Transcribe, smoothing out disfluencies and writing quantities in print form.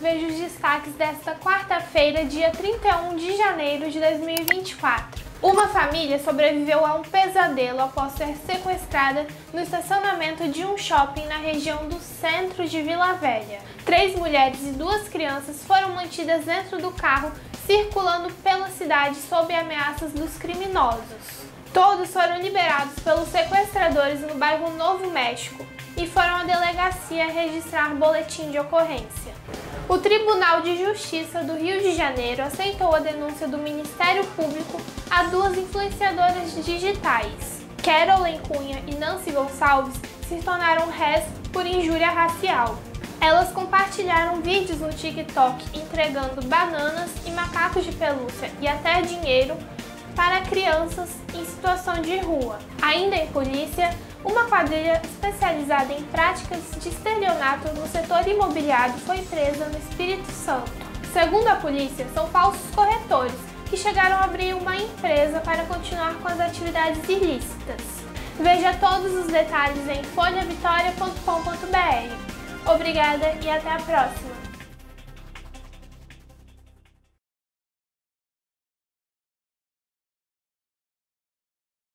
veja os destaques desta quarta-feira, dia 31 de janeiro de 2024. Uma família sobreviveu a um pesadelo após ser sequestrada no estacionamento de um shopping na região do centro de Vila Velha. 3 mulheres e 2 crianças foram mantidas dentro do carro, circulando pela cidade sob ameaças dos criminosos. Todos foram liberados pelos sequestradores no bairro Novo México e foram à delegacia registrar boletim de ocorrência. O Tribunal de Justiça do Rio de Janeiro aceitou a denúncia do Ministério Público a 2 influenciadoras digitais. Carolen Cunha e Nancy Gonçalves se tornaram réis por injúria racial. Elas compartilharam vídeos no TikTok entregando bananas e macacos de pelúcia e até dinheiro para crianças em situação de rua. Ainda em polícia, uma quadrilha especializada em práticas de estelionato no setor imobiliário foi presa no Espírito Santo. Segundo a polícia, são falsos corretores que chegaram a abrir uma empresa para continuar com as atividades ilícitas. Veja todos os detalhes em folhavitoria.com.br. Obrigada e até a próxima!